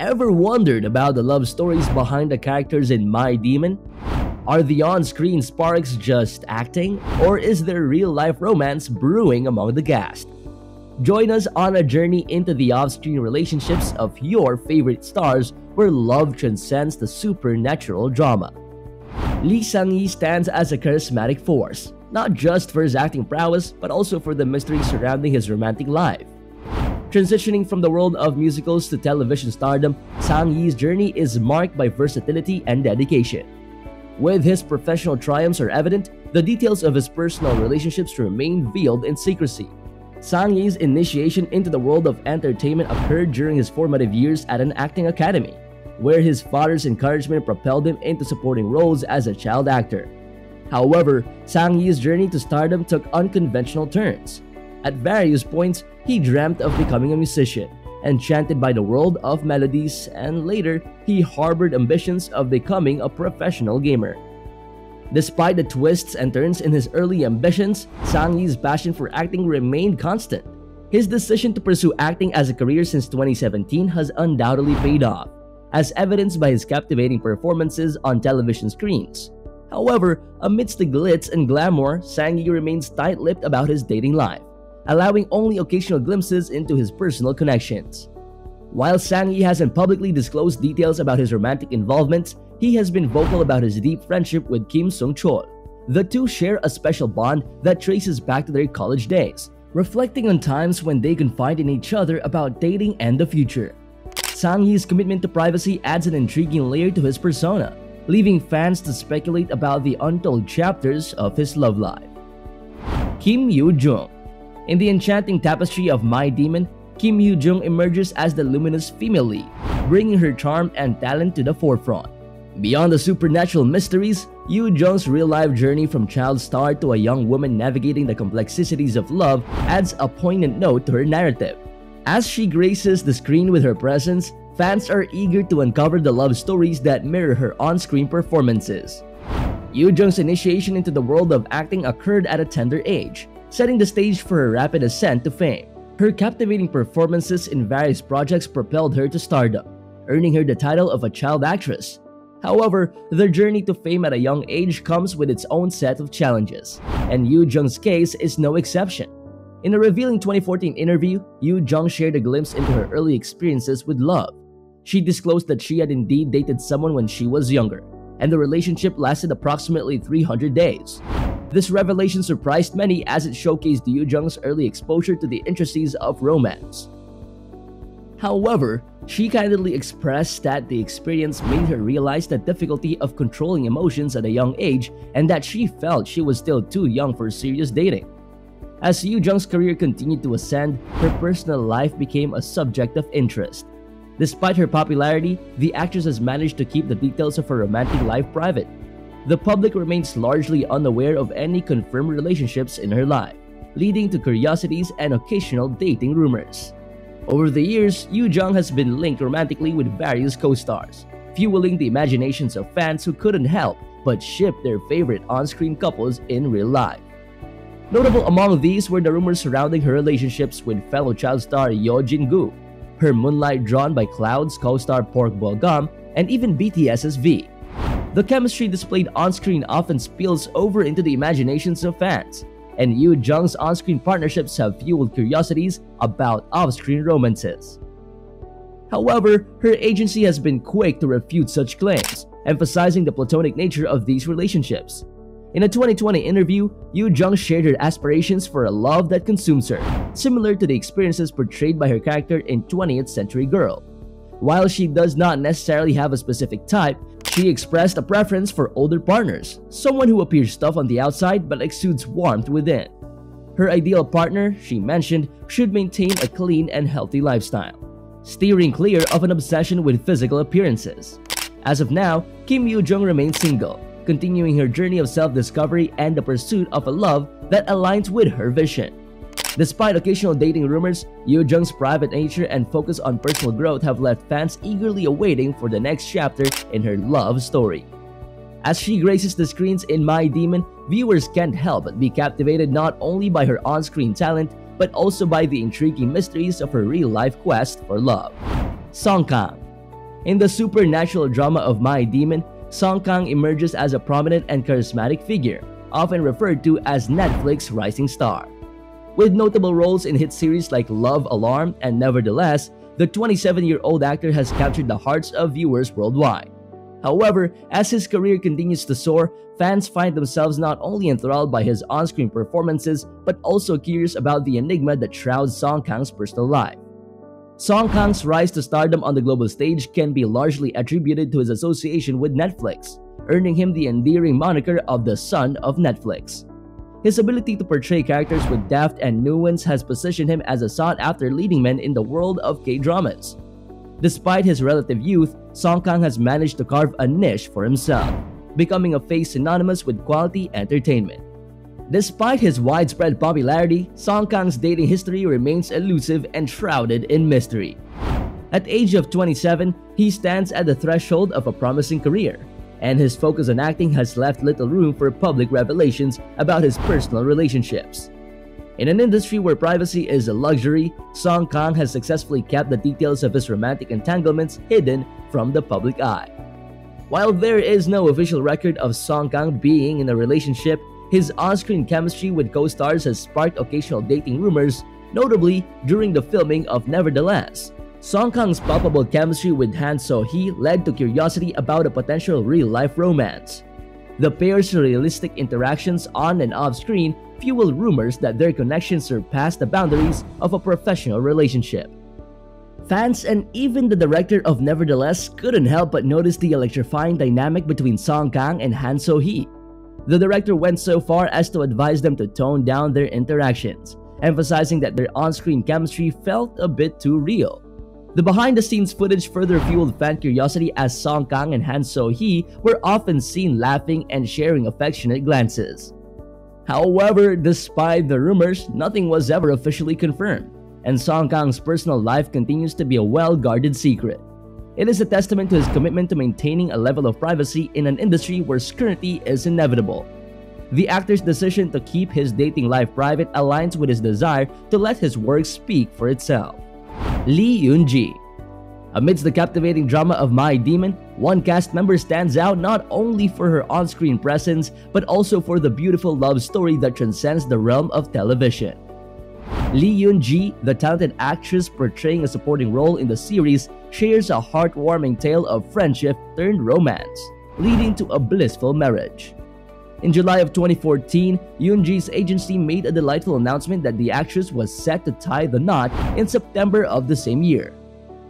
Ever wondered about the love stories behind the characters in My Demon? Are the on-screen sparks just acting, or is there real-life romance brewing among the cast? Join us on a journey into the off-screen relationships of your favorite stars where love transcends the supernatural drama. Lee Sang-Yi stands as a charismatic force, not just for his acting prowess but also for the mystery surrounding his romantic life. Transitioning from the world of musicals to television stardom, Sang-Yi's journey is marked by versatility and dedication. With his professional triumphs are evident, the details of his personal relationships remain veiled in secrecy. Sang-Yi's initiation into the world of entertainment occurred during his formative years at an acting academy, where his father's encouragement propelled him into supporting roles as a child actor. However, Sang-Yi's journey to stardom took unconventional turns. At various points, he dreamt of becoming a musician, enchanted by the world of melodies, and later, he harbored ambitions of becoming a professional gamer. Despite the twists and turns in his early ambitions, Sang-Yi's passion for acting remained constant. His decision to pursue acting as a career since 2017 has undoubtedly paid off, as evidenced by his captivating performances on television screens. However, amidst the glitz and glamour, Sang-Yi remains tight-lipped about his dating life, allowing only occasional glimpses into his personal connections. While Sang-Yi hasn't publicly disclosed details about his romantic involvements, he has been vocal about his deep friendship with Kim Sung Chol. The two share a special bond that traces back to their college days, reflecting on times when they confide in each other about dating and the future. Sang-Yi's commitment to privacy adds an intriguing layer to his persona, leaving fans to speculate about the untold chapters of his love life. Kim Yoo Jung. In the enchanting tapestry of My Demon, Kim Yoo Jung emerges as the luminous female lead, bringing her charm and talent to the forefront. Beyond the supernatural mysteries, Yoo Jung's real-life journey from child star to a young woman navigating the complexities of love adds a poignant note to her narrative. As she graces the screen with her presence, fans are eager to uncover the love stories that mirror her on-screen performances. Yoo Jung's initiation into the world of acting occurred at a tender age, setting the stage for her rapid ascent to fame. Her captivating performances in various projects propelled her to stardom, earning her the title of a child actress. However, their journey to fame at a young age comes with its own set of challenges, and Yoo Jung's case is no exception. In a revealing 2014 interview, Yoo Jung shared a glimpse into her early experiences with love. She disclosed that she had indeed dated someone when she was younger, and the relationship lasted approximately 300 days. This revelation surprised many as it showcased Yoo Jung's early exposure to the intricacies of romance. However, she candidly expressed that the experience made her realize the difficulty of controlling emotions at a young age and that she felt she was still too young for serious dating. As Yoo Jung's career continued to ascend, her personal life became a subject of interest. Despite her popularity, the actress has managed to keep the details of her romantic life private. The public remains largely unaware of any confirmed relationships in her life, leading to curiosities and occasional dating rumors. Over the years, Yoo Jung has been linked romantically with various co-stars, fueling the imaginations of fans who couldn't help but ship their favorite on-screen couples in real life. Notable among these were the rumors surrounding her relationships with fellow child star Yeo Jin-goo, her Moonlight Drawn by Clouds co-star Park Bo-gum, and even BTS's V. The chemistry displayed on-screen often spills over into the imaginations of fans, and Yoo Jung's on-screen partnerships have fueled curiosities about off-screen romances. However, her agency has been quick to refute such claims, emphasizing the platonic nature of these relationships. In a 2020 interview, Yoo Jung shared her aspirations for a love that consumes her, similar to the experiences portrayed by her character in 20th Century Girl. While she does not necessarily have a specific type, she expressed a preference for older partners, someone who appears tough on the outside but exudes warmth within. Her ideal partner, she mentioned, should maintain a clean and healthy lifestyle, steering clear of an obsession with physical appearances. As of now, Kim Yoo Jung remains single, continuing her journey of self-discovery and the pursuit of a love that aligns with her vision. Despite occasional dating rumors, Yoo Jung's private nature and focus on personal growth have left fans eagerly awaiting for the next chapter in her love story. As she graces the screens in My Demon, viewers can't help but be captivated not only by her on-screen talent but also by the intriguing mysteries of her real-life quest for love. Song Kang. In the supernatural drama of My Demon, Song Kang emerges as a prominent and charismatic figure, often referred to as Netflix's rising star. With notable roles in hit series like Love Alarm and Nevertheless, the 27-year-old actor has captured the hearts of viewers worldwide. However, as his career continues to soar, fans find themselves not only enthralled by his on-screen performances, but also curious about the enigma that shrouds Song Kang's personal life. Song Kang's rise to stardom on the global stage can be largely attributed to his association with Netflix, earning him the endearing moniker of the Son of Netflix. His ability to portray characters with depth and nuance has positioned him as a sought-after leading man in the world of K-dramas. Despite his relative youth, Song Kang has managed to carve a niche for himself, becoming a face synonymous with quality entertainment. Despite his widespread popularity, Song Kang's dating history remains elusive and shrouded in mystery. At the age of 27, he stands at the threshold of a promising career, and his focus on acting has left little room for public revelations about his personal relationships. In an industry where privacy is a luxury, Song Kang has successfully kept the details of his romantic entanglements hidden from the public eye. While there is no official record of Song Kang being in a relationship, his on-screen chemistry with co-stars has sparked occasional dating rumors, notably during the filming of Nevertheless. Song Kang's palpable chemistry with Han So-hee led to curiosity about a potential real-life romance. The pair's realistic interactions on and off-screen fuel rumors that their connection surpassed the boundaries of a professional relationship. Fans and even the director of Nevertheless couldn't help but notice the electrifying dynamic between Song Kang and Han So-hee. The director went so far as to advise them to tone down their interactions, emphasizing that their on-screen chemistry felt a bit too real. The behind-the-scenes footage further fueled fan curiosity as Song Kang and Han So-hee were often seen laughing and sharing affectionate glances. However, despite the rumors, nothing was ever officially confirmed, and Song Kang's personal life continues to be a well-guarded secret. It is a testament to his commitment to maintaining a level of privacy in an industry where scrutiny is inevitable. The actor's decision to keep his dating life private aligns with his desire to let his work speak for itself. Lee Yoon-ji. Amidst the captivating drama of My Demon, one cast member stands out not only for her on-screen presence, but also for the beautiful love story that transcends the realm of television. Lee Yoon-ji, the talented actress portraying a supporting role in the series, shares a heartwarming tale of friendship turned romance, leading to a blissful marriage. In July of 2014, Yoon-ji's agency made a delightful announcement that the actress was set to tie the knot in September of the same year.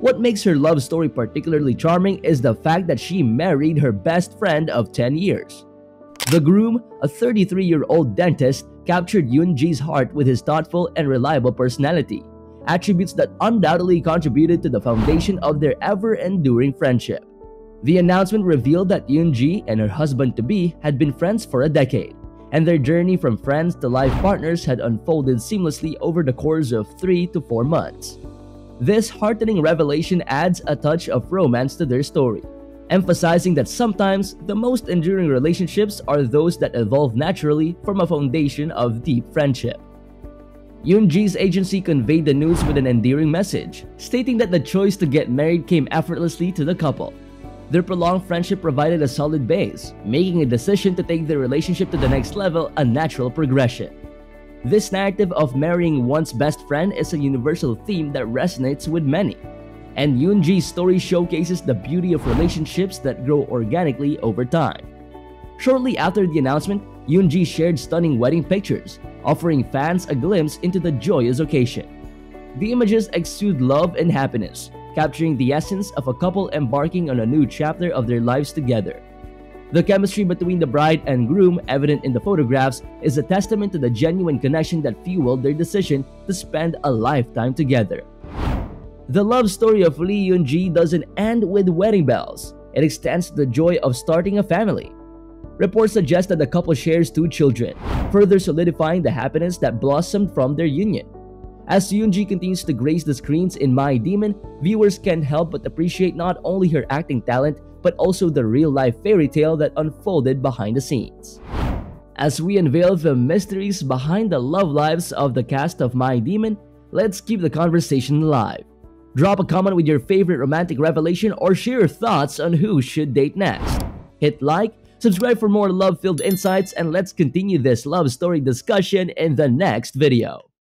What makes her love story particularly charming is the fact that she married her best friend of 10 years. The groom, a 33-year-old dentist, captured Yoon-ji's heart with his thoughtful and reliable personality, attributes that undoubtedly contributed to the foundation of their ever-enduring friendship. The announcement revealed that Yoon-ji and her husband-to-be had been friends for a decade, and their journey from friends to life partners had unfolded seamlessly over the course of 3 to 4 months. This heartening revelation adds a touch of romance to their story, emphasizing that sometimes the most enduring relationships are those that evolve naturally from a foundation of deep friendship. Yoon-ji's agency conveyed the news with an endearing message, stating that the choice to get married came effortlessly to the couple. Their prolonged friendship provided a solid base, making a decision to take their relationship to the next level a natural progression. This narrative of marrying one's best friend is a universal theme that resonates with many, and Yoon-ji's story showcases the beauty of relationships that grow organically over time. Shortly after the announcement, Yoon-ji shared stunning wedding pictures, offering fans a glimpse into the joyous occasion. The images exude love and happiness, capturing the essence of a couple embarking on a new chapter of their lives together. The chemistry between the bride and groom, evident in the photographs, is a testament to the genuine connection that fueled their decision to spend a lifetime together. The love story of Lee Yoon-ji doesn't end with wedding bells. It extends to the joy of starting a family. Reports suggest that the couple shares 2 children, further solidifying the happiness that blossomed from their union. As Yoon-ji continues to grace the screens in My Demon, viewers can't help but appreciate not only her acting talent, but also the real-life fairy tale that unfolded behind the scenes. As we unveil the mysteries behind the love lives of the cast of My Demon, let's keep the conversation alive. Drop a comment with your favorite romantic revelation or share your thoughts on who should date next. Hit like, subscribe for more love-filled insights, and let's continue this love story discussion in the next video.